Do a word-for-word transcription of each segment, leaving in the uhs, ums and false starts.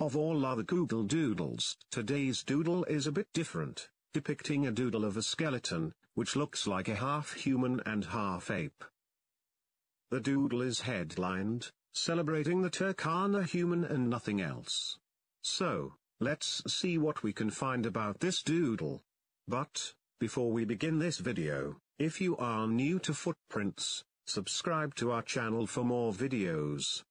Of all other Google doodles, today's doodle is a bit different, depicting a doodle of a skeleton, which looks like a half-human and half-ape. The doodle is headlined, "Celebrating the Turkana Human and Nothing Else." So, let's see what we can find about this doodle. But, before we begin this video, if you are new to Footprints, subscribe to our channel for more videos.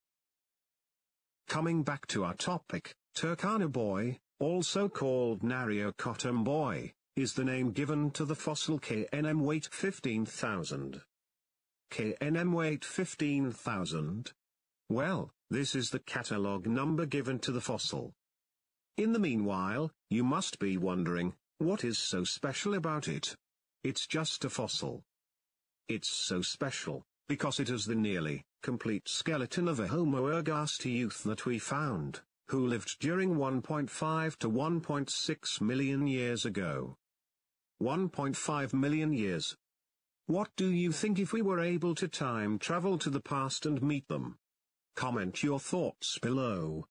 Coming back to our topic, Turkana Boy, also called Nariokotome Boy, is the name given to the fossil K N M W T fifteen thousand. K N M W T fifteen thousand? Well, this is the catalogue number given to the fossil. In the meanwhile, you must be wondering, what is so special about it? It's just a fossil. It's so special, because it is the nearly complete skeleton of a Homo ergaster youth that we found, who lived during one point five to one point six million years ago. one point five million years. What do you think if we were able to time travel to the past and meet them? Comment your thoughts below.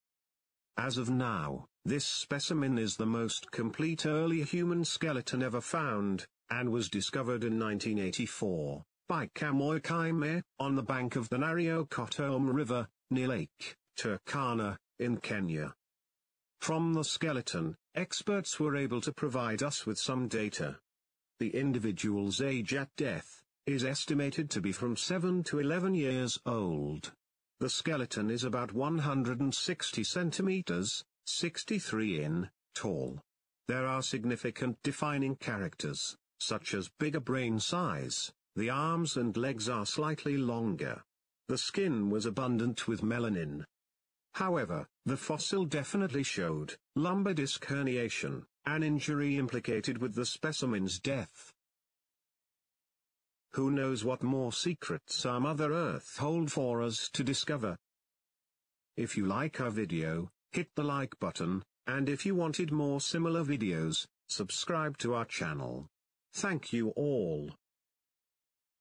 As of now, this specimen is the most complete early human skeleton ever found, and was discovered in nineteen eighty-four, by Kamoya Kimeu, on the bank of the Nariokotome River, near Lake Turkana, in Kenya. From the skeleton, experts were able to provide us with some data. The individual's age at death is estimated to be from seven to eleven years old. The skeleton is about one hundred sixty centimeters, sixty-three inches, tall. There are significant defining characters, such as bigger brain size, the arms and legs are slightly longer. The skin was abundant with melanin. However, the fossil definitely showed lumbar disc herniation, an injury implicated with the specimen's death. Who knows what more secrets our Mother Earth holds for us to discover? If you like our video, hit the like button, and if you wanted more similar videos, subscribe to our channel. Thank you all.